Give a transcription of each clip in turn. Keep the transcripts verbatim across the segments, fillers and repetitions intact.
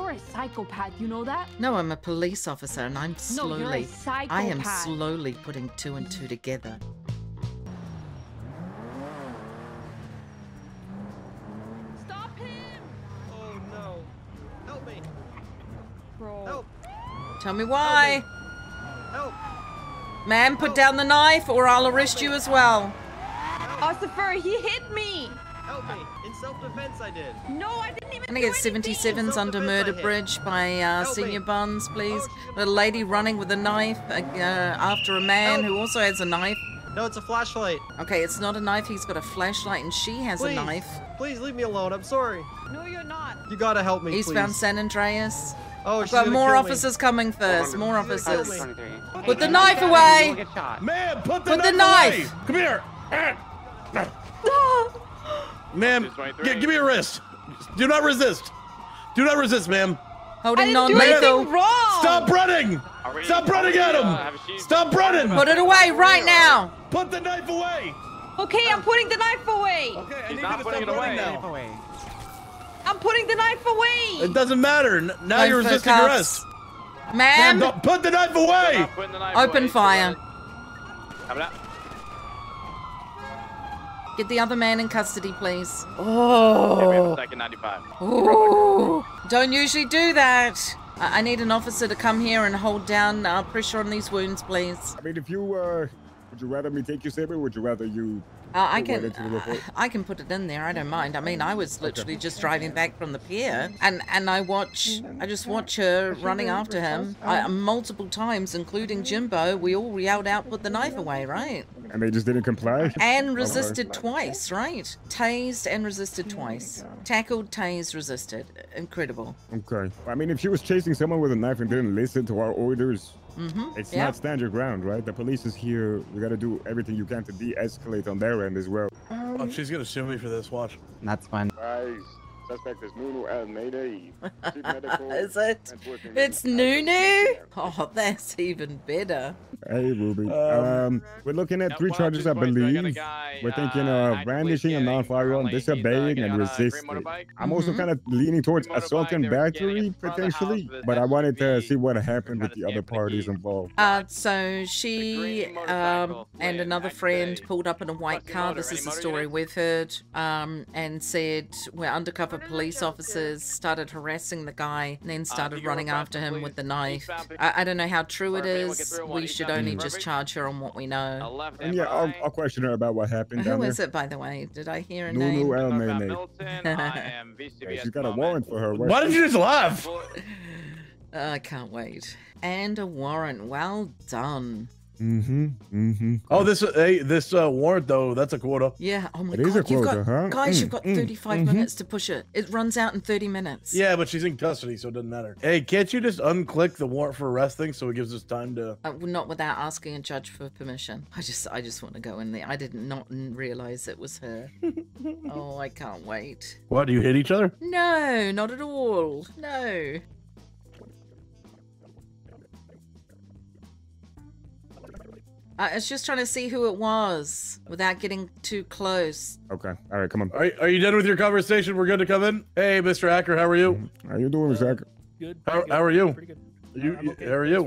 You're a psychopath, you know that? No, I'm a police officer and I'm slowly... No, you're a psychopath. I am slowly putting two and two together. Stop him! Oh, no. Help me. Bro. Help. Tell me why. Help. Help. Ma'am, put Help. down the knife or I'll arrest you as well. Ossifer, he hit me! Help me. In self-defense I did. No, I didn't even Can I get seventy-sevens under Murder Bridge by uh, Senior me. Buns, please? Oh, the lady running with a knife uh, after a man Help. who also has a knife. No, it's a flashlight. Okay, it's not a knife. He's got a flashlight and she has please. a knife. Please, leave me alone. I'm sorry. No, you're not. You gotta help me, Eastbound please. San Andreas. Oh, she's I've got more officers me. coming first. More officers. Put, put the knife away! Man, put the put knife, the knife. Come here! Ma'am, give me a wrist. Do not resist. Do not resist, ma'am. Holding on, Lego. Stop running! Stop running at him! Stop running! Put it away right now! Put the knife away! Okay, I'm putting the knife away. Okay, I need you to put it away now. I'm putting the knife away. It doesn't matter. Now you're resisting arrest. Ma'am, put the knife away. Open fire. Get the other man in custody, please. Oh. Ooh. Don't usually do that. I, I need an officer to come here and hold down uh, pressure on these wounds, please. I mean, if you, uh, would you rather me take your saber or would you rather you... Uh, I can uh, I can put it in there. I don't mind. I mean, I was literally okay. just driving back from the pier, and and I watch I just watch her running after him I, multiple times, including Jimbo. We all yelled out, "Put the knife away!" Right? And they just didn't comply. And resisted twice, right? Tased and resisted twice. Tackled, tased, resisted. Incredible. Okay. I mean, if she was chasing someone with a knife and didn't listen to our orders. Mm-hmm. It's yeah. not stand your ground, right? The police is here. You gotta do everything you can to de-escalate on their end as well. Um, oh, she's gonna sue me for this. Watch. That's fine. Guys, suspect is Nunu El Nene. Is it? It's Nunu? Oh, that's even better. Hey, Ruby. Um, um, we're looking at three charges, I believe. We're thinking of brandishing a non-firearm, disobeying, and resisting. I'm also kind of leaning towards assault and battery, potentially, but I wanted to see what happened with the other parties involved. Uh, so she um, and another friend pulled up in a white car. This is the story we've heard. Um, and said, we're undercover police officers, started harassing the guy, and then started running after him with the knife. I, I don't know how true it is. We should only just charge her on what we know. And yeah, I'll, I'll question her about what happened. Who is it, by the way? Did I hear a name? Nunu El Nene. She's got a warrant for her. Why did you just laugh? I can't wait. And a warrant. Well done. Mm-hmm. Mm-hmm. Oh, this hey, this uh, warrant though, that's a quota. Yeah. Oh my it God. Is a quota, you've got, huh? Guys, mm, you've got mm, thirty-five mm-hmm. minutes to push it. It runs out in thirty minutes. Yeah, but she's in custody, so it doesn't matter. Hey, can't you just unclick the warrant for arrest thing so it gives us time to? Uh, not without asking a judge for permission. I just, I just want to go in there. I did not realize it was her. Oh, I can't wait. What? Do you hit each other? No, not at all. No. I was just trying to see who it was without getting too close. Okay. All right, come on. Are, are you done with your conversation? We're good to come in? Hey, Mister Acker, how are you? How are you doing, Mister Acker? Good. How, good. How are you? Pretty good. You, I'm okay. How are you? How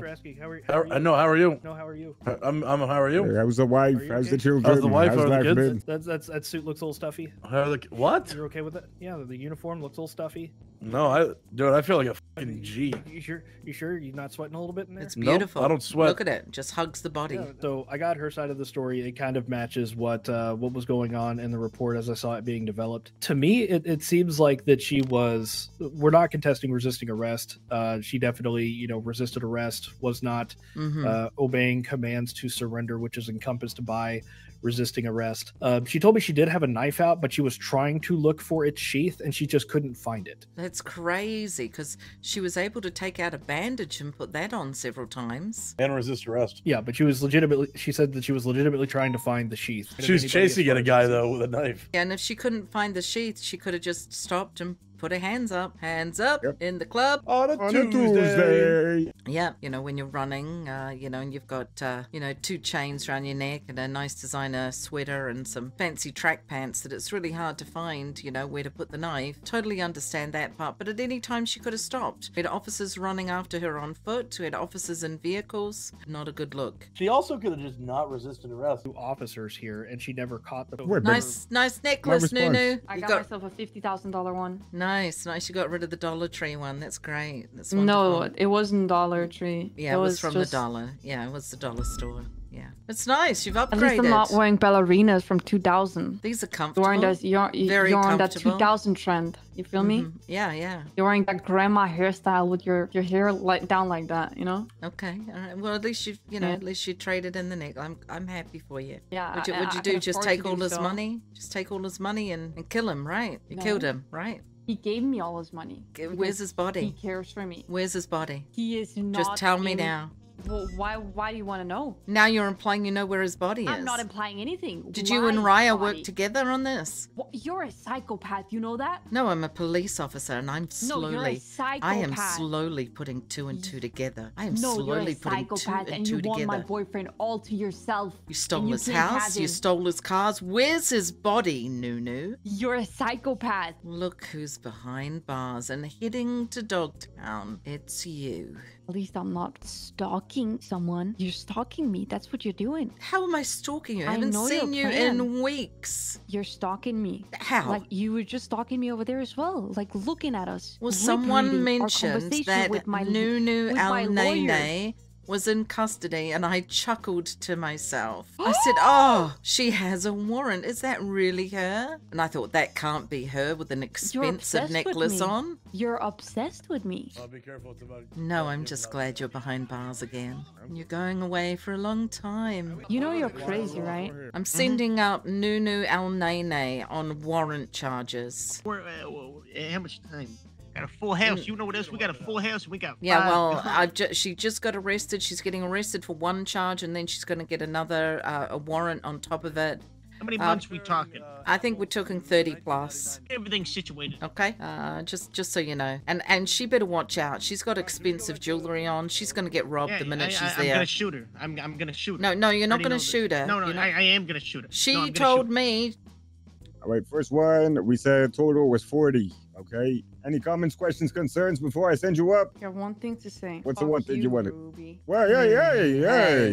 are, how are you? I know. How are you? No, how are you? I'm. I'm. How are you? Hey, how's the wife? You how's okay? the children? How's the wife? How's the kids? Been? That's, that's that suit looks a little stuffy. How the, what? You're okay with it? Yeah, the uniform looks a little stuffy. No, I dude, I feel like a fucking G. You sure? You sure? You're not sweating a little bit in there? It's beautiful. Nope, I don't sweat. Look at it. Just hugs the body. Yeah, so I got her side of the story. It kind of matches what uh, what was going on in the report as I saw it being developed. To me, it, it seems like that she was. We're not contesting resisting arrest. Uh, she definitely, you know. resisted arrest, was not mm-hmm. uh, obeying commands to surrender, which is encompassed by resisting arrest. Uh, she told me she did have a knife out, but she was trying to look for its sheath and she just couldn't find it. That's crazy because she was able to take out a bandage and put that on several times. And resist arrest. Yeah, but she was legitimately, she said that she was legitimately trying to find the sheath. She was chasing at a guy though with a knife. Yeah, and if she couldn't find the sheath, she could have just stopped and Put your hands up, hands up yep. in the club. On a, on a Tuesday. Tuesday. Yeah, you know, when you're running, uh, you know, and you've got, uh, you know, two chains around your neck and a nice designer sweater and some fancy track pants that it's really hard to find, you know, where to put the knife. Totally understand that part. But at any time she could have stopped. We had officers running after her on foot. We had officers in vehicles. Not a good look. She also could have just not resisted arrest. Two officers here and she never caught the... We're nice, better. Nice necklace, Nunu. I got, got myself a fifty thousand dollar one. Nice, nice. You got rid of the Dollar Tree one. That's great. That's wonderful. No, it wasn't Dollar Tree. Yeah, it, it was, was from just... the dollar. Yeah, it was the dollar store. Yeah, it's nice. You've upgraded. At least I'm not wearing ballerinas from two thousand. These are comfortable. You're on that, you're, Very you're on that two thousand trend. You feel mm-hmm. me? Yeah, yeah. You're wearing that grandma hairstyle with your your hair like down like that, you know? Okay. All right. Well, at least you you know yeah. at least you traded in the neck. I'm I'm happy for you. Yeah. Would you, would you do just take all his so. money? Just take all his money and, and kill him, right? You no. killed him, right? He gave me all his money. Where's his body? He cares for me. Where's his body? He is not. Just tell me now. Well, why Why do you want to know? Now you're implying you know where his body is. I'm not implying anything. Did you and Raya work together on this? Well, you're a psychopath, you know that? No, I'm a police officer and I'm slowly... No, you're a psychopath. I am slowly putting two and two together. I am no, slowly putting two and, and two together. No, you're a psychopath and you want my boyfriend all to yourself. You stole his house, you stole his cars. Where's his body, Nunu? You're a psychopath. Look who's behind bars and heading to Dogtown. It's you. At least I'm not stalking someone. You're stalking me. That's what you're doing. How am I stalking you? I, I haven't seen you in weeks. You're stalking me. How? Like, you were just stalking me over there as well. Like, looking at us. Well, someone mentioned that Nunu El Nene was in custody and I chuckled to myself. I said, oh, she has a warrant. Is that really her? And I thought, that can't be her with an expensive necklace on. You're obsessed with me. I'll be careful. It's about no, I'm just glad you're behind bars again. You're going away for a long time. You know you're crazy, right? I'm sending up Nunu El Nene on warrant charges. How much time? Got a full house. You know what else? We got a full house. We got. Yeah, five. Well, I've ju she just got arrested. She's getting arrested for one charge, and then she's going to get another uh, a warrant on top of it. How many months um, we talking? I think we're talking thirty plus. Everything's situated. Okay. Uh, just just so you know. And and she better watch out. She's got expensive jewelry on. She's going to get robbed yeah, the minute I, she's I, there. I'm going to shoot her. I'm, I'm going to shoot her. No, no, you're not going to shoot her. No, no, I, I am going to shoot her. She no, told me. All right, first one, we said total was forty. Okay. Any comments, questions, concerns before I send you up? You have one thing to say. What's Fuck the one thing you, you wanted? Ruby. Well, hey, hey, hey, hey, hey,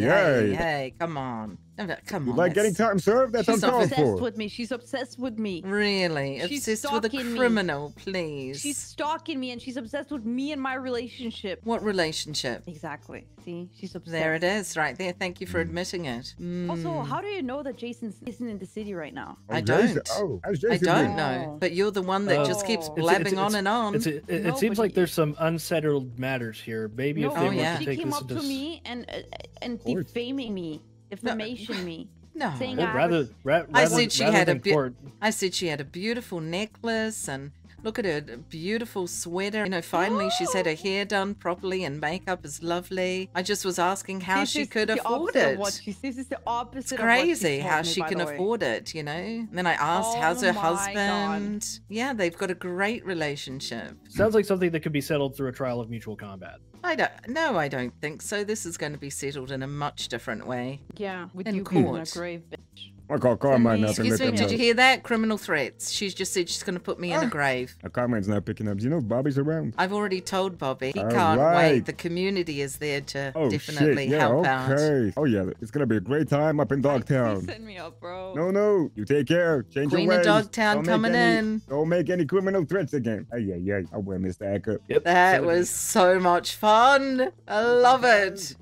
hey, hey, come on. Come on. You like that's... getting time served? That's She's uncalled for. She's obsessed with me. She's obsessed with me. Really? She's obsessed with a criminal, me. please. She's stalking me and she's obsessed with me and my relationship. What relationship? Exactly. See? She's obsessed. There it is, right there. Thank you for mm. admitting it. Mm. Also, how do you know that Jason isn't in the city right now? Oh, I don't. Jason. Oh, how's Jason I don't doing? know. But you're the one that oh. just keeps blabbing it's, it's, on it's, and on. It's, it it no, seems like there's some unsettled matters here. Maybe no. if they oh, were yeah. to take she came up to me and uh, and defaming me. Information no. me. No. Saying well, I, rather, rather, I said she had a court. I said she had a beautiful necklace and look at her beautiful sweater. You know, finally Ooh. she's had her hair done properly and makeup is lovely. I just was asking how this she could afford it. She, this is the opposite. It's crazy of what how me, she can afford it, you know. And then I asked, oh, how's her husband? God. Yeah, they've got a great relationship. Sounds like something that could be settled through a trial of mutual combat. I don't. No, I don't think so. This is going to be settled in a much different way. Yeah, with in you court. A grave bitch. I call Carmine up. Excuse me, did you hear that? Criminal threats. She's just said she's going to put me ah. in a grave. Carmine's not picking up. Do you know Bobby's around? I've already told Bobby. He All can't right. wait. The community is there to oh, definitely yeah, help okay. out. Okay. Oh, yeah. It's going to be a great time up in Dogtown. Send me up, bro. No, no. You take care. Change Queen your ways. Queen of Dogtown don't coming any, in. Don't make any criminal threats again. Hey, yeah, yeah. I will, Mister Acker. Yep. That was so much fun. I love it.